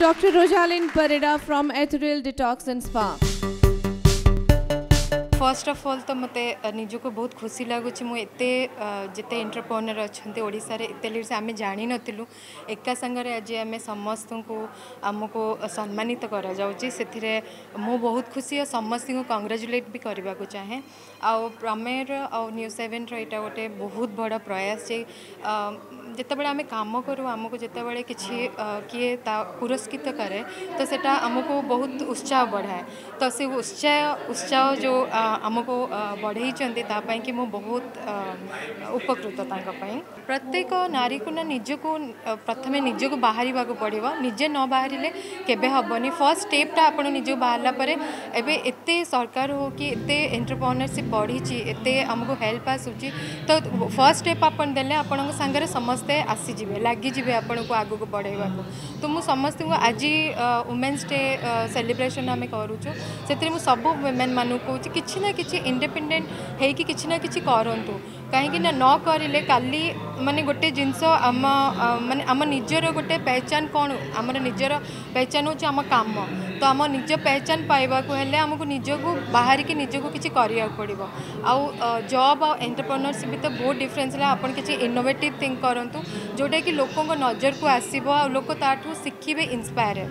Dr. Rojalin Parida from Ethereal Detox and Spa. First of all तो मते निजो को बहुत खुशी लगुच मु एते जिते एंटरप्रेन्योर अछंते ओडिसा रे एते लिर से आमे जानि नथिलु एका संग रे आज आमे समस्त को हमको सम्मानित करा जाउची सेथि रे मु बहुत खुशी समस्त को कांग्रेचुलेट भी करबा को चाहे आ प्रमेर आ न्यूज़ 7 रे एटा गोटे बहुत बड़ा प्रयास जे जेते बेले आमे काम करू हमको जेते बेले किछि किए पुरस्कृत करे तो सेटा हमको बहुत उत्साह बढ़ाए तो से उत्साह जो आमको बढ़े कि मु बहुत उपकृत प्रत्येक नारी को ना निजको प्रथम निजको बाहर को पड़ो निजे न बाहर केबे हेनी फर्स्ट स्टेपटा आप निज बाहर एत सरकार हो कि एंटरप्रेन्योरशिप बढ़ी एत आमको हेल्प आसूची तो फर्स्ट स्टेप आपन देले आपण सागर समस्ते आसीजे लगिजे आपण को आग को बढ़ेवा तो मुझे समस्त को आज वुमेन्स डे सेलिब्रेशन आम करुचु से सब वुमेन मानू कि किसी ना किसी इंडिपेंडेंट है कि किसी ना किसी करतु कहीं ना न करें काली माने गोटे जिनस आम माने आम निजर गोटे पहचान कौन आम निजर पहचान हो आम काम तो आम निज पहचान पाइबा को हेले आमको निजको बाहर की निजको किसी करिया पड़िबो आ जॉब आ एंटरप्रेन्योरशिप भी तो बहुत डिफरेंस है आपन किसी इनोवेटिव थिंक करतु जोटा कि लोकों नजर को आसीबो आ लोक ताठू शिखिबे इंस्पायर है।